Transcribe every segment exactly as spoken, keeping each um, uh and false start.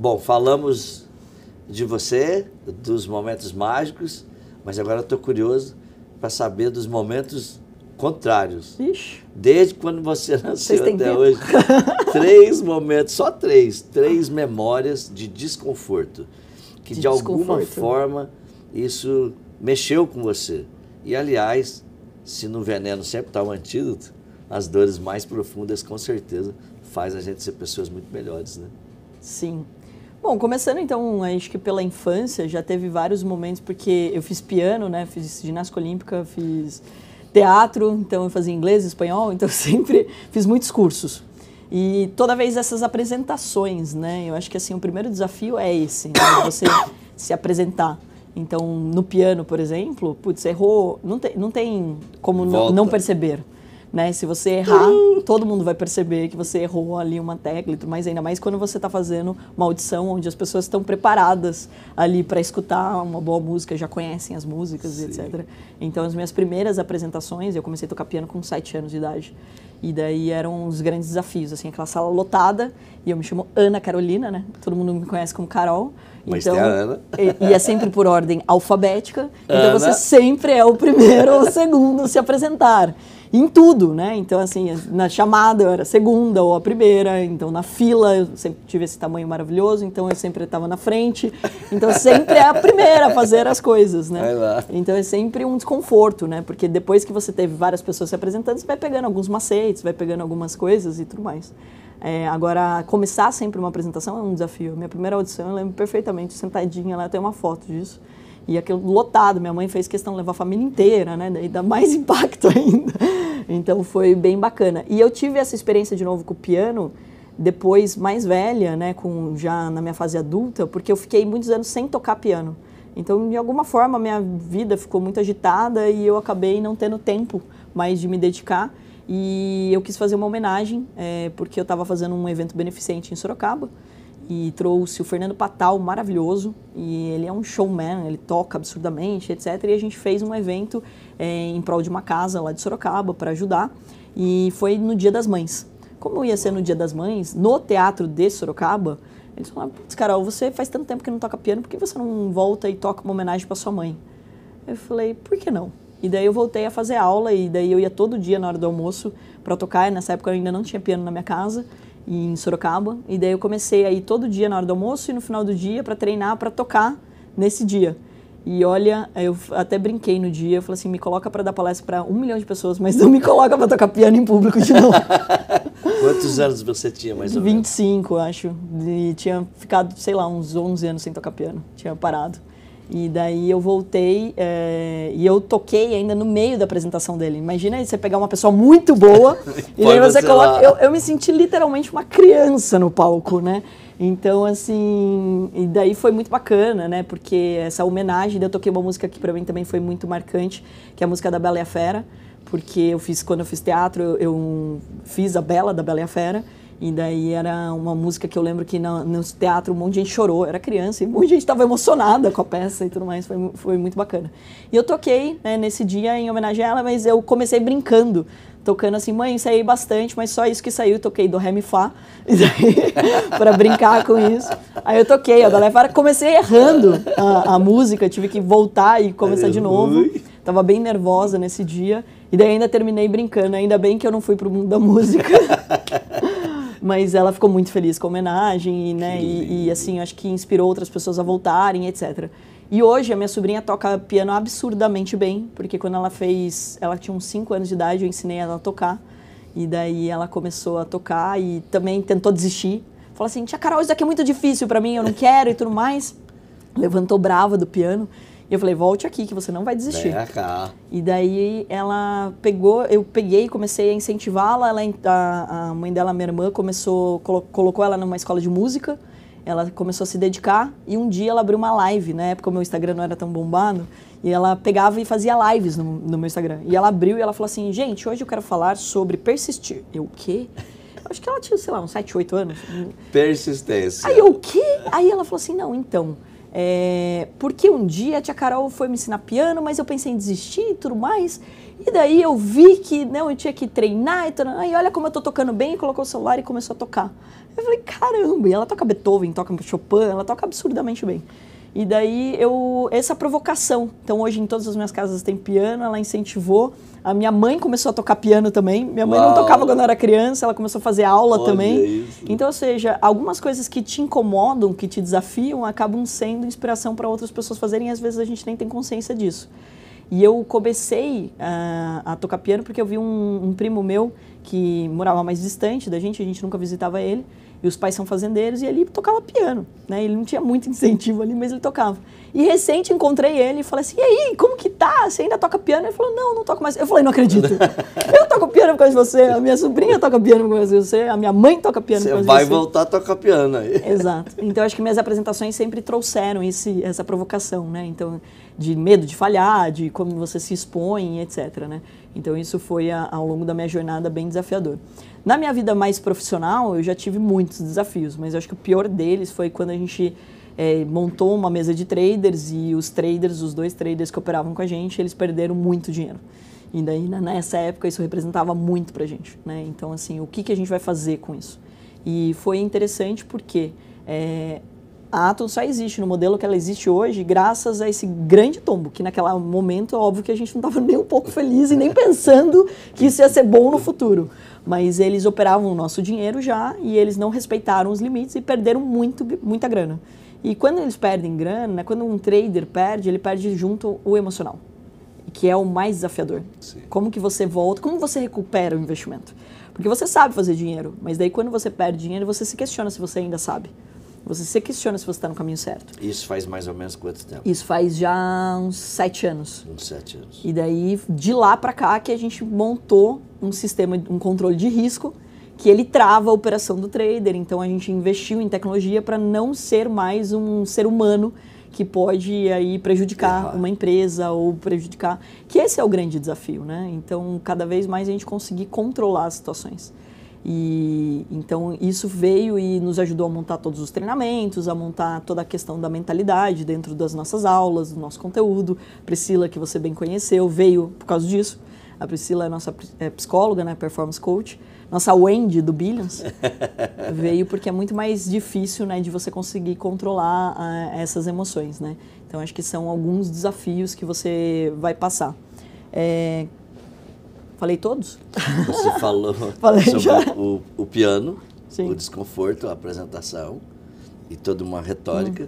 Bom, falamos de você, dos momentos mágicos, mas agora eu estou curioso para saber dos momentos contrários. Ixi. Desde quando você nasceu até tempo. Hoje, três momentos, só três, três memórias de desconforto. Que de, de desconforto. Alguma forma isso mexeu com você. E aliás, se no veneno sempre está um antídoto, as dores mais profundas com certeza faz a gente ser pessoas muito melhores, né? Sim. Bom, começando então, acho que pela infância, já teve vários momentos, porque eu fiz piano, né? Fiz ginástica olímpica, fiz teatro, então eu fazia inglês, espanhol, então sempre fiz muitos cursos. E toda vez essas apresentações, né? Eu acho que assim, o primeiro desafio é esse, né? Você se apresentar. Então, no piano, por exemplo, putz, errou, não tem, não tem como não, não perceber. Né? Se você errar, todo mundo vai perceber que você errou ali uma tecla e tudo mais, ainda mais quando você está fazendo uma audição onde as pessoas estão preparadas ali para escutar uma boa música, já conhecem as músicas, sim, etcétera. Então, as minhas primeiras apresentações, eu comecei a tocar piano com sete anos de idade. E daí eram os grandes desafios, assim, aquela sala lotada, e eu me chamo Ana Carolina, né? Todo mundo me conhece como Carol. Mas então, tem a Ana. E, e é sempre por ordem alfabética, Ana. Então você sempre é o primeiro ou o segundo a se apresentar. Em tudo, né? Então, assim, na chamada eu era a segunda ou a primeira, então na fila eu sempre tive esse tamanho maravilhoso, então eu sempre estava na frente, então sempre é a primeira a fazer as coisas, né? Vai lá. Então é sempre um desconforto, né? Porque depois que você teve várias pessoas se apresentando, você vai pegando alguns macetes, vai pegando algumas coisas e tudo mais. É, agora, começar sempre uma apresentação é um desafio. Minha primeira audição, eu lembro perfeitamente, sentadinha lá, tem uma foto disso. E aquilo lotado, minha mãe fez questão de levar a família inteira, né? Daí dá mais impacto ainda. Então foi bem bacana. E eu tive essa experiência de novo com o piano, depois mais velha, né? Com, já na minha fase adulta, porque eu fiquei muitos anos sem tocar piano. Então, de alguma forma, minha vida ficou muito agitada e eu acabei não tendo tempo mais de me dedicar. E eu quis fazer uma homenagem, é, porque eu estava fazendo um evento beneficente em Sorocaba. E trouxe o Fernando Patal, maravilhoso, e ele é um showman, ele toca absurdamente, etcétera. E a gente fez um evento é, em prol de uma casa lá de Sorocaba para ajudar, e foi no Dia das Mães. Como ia ser no Dia das Mães, no teatro de Sorocaba, eles falaram, putz, Carol, você faz tanto tempo que não toca piano, por que você não volta e toca uma homenagem para sua mãe? Eu falei, por que não? E daí eu voltei a fazer aula, e daí eu ia todo dia na hora do almoço para tocar, e nessa época eu ainda não tinha piano na minha casa, em Sorocaba, e daí eu comecei a ir todo dia na hora do almoço e no final do dia para treinar, para tocar nesse dia. E olha, eu até brinquei no dia, eu falei assim, me coloca para dar palestra para um milhão de pessoas, mas não me coloca para tocar piano em público de novo. Quantos anos você tinha, mais ou menos? vinte e cinco, acho. E tinha ficado, sei lá, uns onze anos sem tocar piano, tinha parado. E daí eu voltei é, e eu toquei ainda no meio da apresentação dele. Imagina aí você pegar uma pessoa muito boa e daí você coloca... Eu, eu me senti literalmente uma criança no palco, né? Então, assim... E daí foi muito bacana, né? Porque essa homenagem... Eu toquei uma música que pra mim também foi muito marcante, que é a música da Bela e a Fera. Porque eu fiz, quando eu fiz teatro, eu, eu fiz a Bela, da Bela e a Fera. E daí era uma música que eu lembro que no, no teatro um monte de gente chorou, eu era criança, e um monte de gente estava emocionada com a peça e tudo mais, foi, foi muito bacana. E eu toquei, né, nesse dia em homenagem a ela, mas eu comecei brincando, tocando assim, mãe, ensaiei bastante, mas só isso que saiu, eu toquei do Ré, Mi, Fá, e daí, pra brincar com isso. Aí eu toquei, a galera comecei errando a, a música, tive que voltar e começar de novo. Tava bem nervosa nesse dia, e daí ainda terminei brincando, ainda bem que eu não fui pro mundo da música. Mas ela ficou muito feliz com a homenagem, né? E, e assim, acho que inspirou outras pessoas a voltarem, etcétera. E hoje a minha sobrinha toca piano absurdamente bem, porque quando ela fez... Ela tinha uns cinco anos de idade, eu ensinei ela a tocar. E daí ela começou a tocar e também tentou desistir. Falou assim, tia Carol, isso daqui é muito difícil pra mim, eu não quero e tudo mais. Levantou brava do piano. E eu falei, volte aqui que você não vai desistir. Vem cá. E daí ela pegou, eu peguei e comecei a incentivá-la. Ela, a, a mãe dela, minha irmã, começou, colo, colocou ela numa escola de música. Ela começou a se dedicar e um dia ela abriu uma live. Na época o meu Instagram não era tão bombado. E ela pegava e fazia lives no, no meu Instagram. E ela abriu e ela falou assim, gente, hoje eu quero falar sobre persistir. Eu, o quê? Acho que ela tinha, sei lá, uns sete, oito anos. Persistência. Aí eu, o quê? Aí ela falou assim, não, então... É, porque um dia a tia Carol foi me ensinar piano, mas eu pensei em desistir e tudo mais. E daí eu vi que não, eu tinha que treinar e tudo. Aí olha como eu tô tocando bem, e colocou o celular e começou a tocar. Eu falei, caramba, e ela toca Beethoven, toca Chopin, ela toca absurdamente bem. E daí eu, essa provocação, então hoje em todas as minhas casas tem piano, ela incentivou. A minha mãe começou a tocar piano também, minha mãe Uau. não tocava quando eu era criança, ela começou a fazer aula Olha também. Isso. Então, ou seja, algumas coisas que te incomodam, que te desafiam, acabam sendo inspiração para outras pessoas fazerem e às vezes a gente nem tem consciência disso. E eu comecei uh, a tocar piano porque eu vi um, um primo meu que morava mais distante da gente, a gente nunca visitava ele, e os pais são fazendeiros, e ele tocava piano, né? Ele não tinha muito incentivo ali, mas ele tocava. E recente encontrei ele e falei assim, e aí, como que tá? Você ainda toca piano? Ele falou, não, não toco mais. Eu falei, não acredito. Eu toco piano por causa de você, a minha sobrinha toca piano por causa de você, a minha mãe toca piano por causa de você. Você vai voltar a tocar piano aí. Exato. Então, acho que minhas apresentações sempre trouxeram esse, essa provocação, né? Então, de medo de falhar, de como você se expõe, etcétera, né? Então, isso foi, a, ao longo da minha jornada, bem desafiador. Na minha vida mais profissional, eu já tive muitos desafios, mas eu acho que o pior deles foi quando a gente é, montou uma mesa de traders e os traders, os dois traders que operavam com a gente, eles perderam muito dinheiro. E daí, nessa época, isso representava muito pra gente, né? Então, assim, o que, que a gente vai fazer com isso? E foi interessante porque é, a Atom só existe no modelo que ela existe hoje graças a esse grande tombo, que naquele momento, óbvio que a gente não estava nem um pouco feliz e nem pensando que isso ia ser bom no futuro. Mas eles operavam o nosso dinheiro já e eles não respeitaram os limites e perderam muito, muita grana. E quando eles perdem grana, quando um trader perde, ele perde junto o emocional, que é o mais desafiador. Sim. Como que você volta, como você recupera o investimento? Porque você sabe fazer dinheiro, mas daí quando você perde dinheiro, você se questiona se você ainda sabe. Você se questiona se você está no caminho certo. Isso faz mais ou menos quanto tempo? Isso faz já uns sete anos. Uns sete anos. E daí, de lá para cá, que a gente montou um sistema, um controle de risco, que ele trava a operação do trader. Então, a gente investiu em tecnologia para não ser mais um ser humano que pode aí prejudicar Errar. uma empresa ou prejudicar... Que esse é o grande desafio, né? Então, cada vez mais a gente conseguir controlar as situações. E então isso veio e nos ajudou a montar todos os treinamentos, a montar toda a questão da mentalidade dentro das nossas aulas, do nosso conteúdo. Priscila, que você bem conheceu, veio por causa disso. A Priscila é nossa é, psicóloga, né, performance coach. Nossa Wendy do Billions veio porque é muito mais difícil, né, de você conseguir controlar a, essas emoções, né? Então acho que são alguns desafios que você vai passar. É, Falei todos? Você falou Falei sobre o, o piano, Sim. o desconforto, a apresentação e toda uma retórica.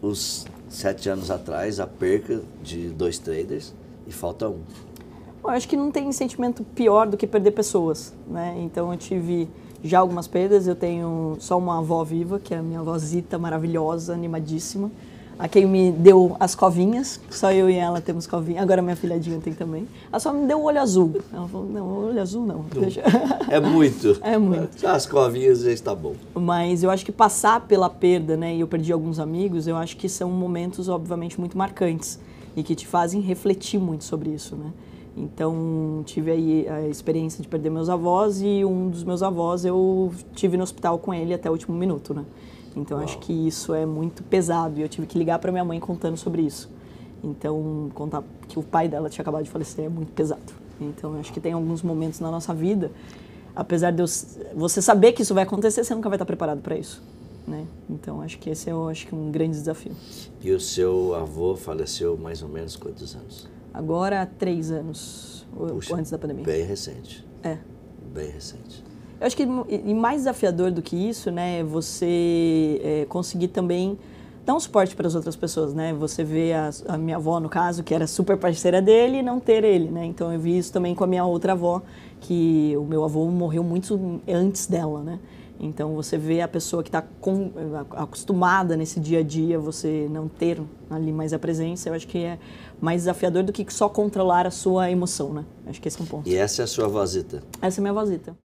Hum. Os sete anos atrás, a perca de dois traders e falta um. Bom, eu acho que não tem sentimento pior do que perder pessoas, né? Então eu tive já algumas perdas, eu tenho só uma avó viva, que é a minha avózita maravilhosa, animadíssima. A quem me deu as covinhas, só eu e ela temos covinha. Agora minha filhadinha tem também. Ela só me deu o olho azul. Ela falou, não, o olho azul não. Deixa. É muito. É muito. As covinhas já está bom. Mas eu acho que passar pela perda, né, e eu perdi alguns amigos, eu acho que são momentos, obviamente, muito marcantes e que te fazem refletir muito sobre isso, né? Então, tive aí a experiência de perder meus avós e um dos meus avós eu tive no hospital com ele até o último minuto, né? Então, Uau. acho que isso é muito pesado e eu tive que ligar para minha mãe contando sobre isso. Então, contar que o pai dela tinha acabado de falecer é muito pesado. Então, acho que tem alguns momentos na nossa vida, apesar de eu, você saber que isso vai acontecer, você nunca vai estar preparado para isso, né? Então, acho que esse é eu acho que um grande desafio. E o seu avô faleceu mais ou menos quantos anos? Agora, há três anos, Puxa, antes da pandemia. Bem recente. É. Bem recente. Eu acho que e mais desafiador do que isso, né, você é, conseguir também dar um suporte para as outras pessoas, né? Você vê a, a minha avó, no caso, que era super parceira dele e não ter ele, né? Então eu vi isso também com a minha outra avó, que o meu avô morreu muito antes dela, né? Então você vê a pessoa que está acostumada nesse dia a dia, você não ter ali mais a presença, eu acho que é mais desafiador do que só controlar a sua emoção, né? Acho que esse é um ponto. E essa é a sua vozita? Essa é a minha vozita.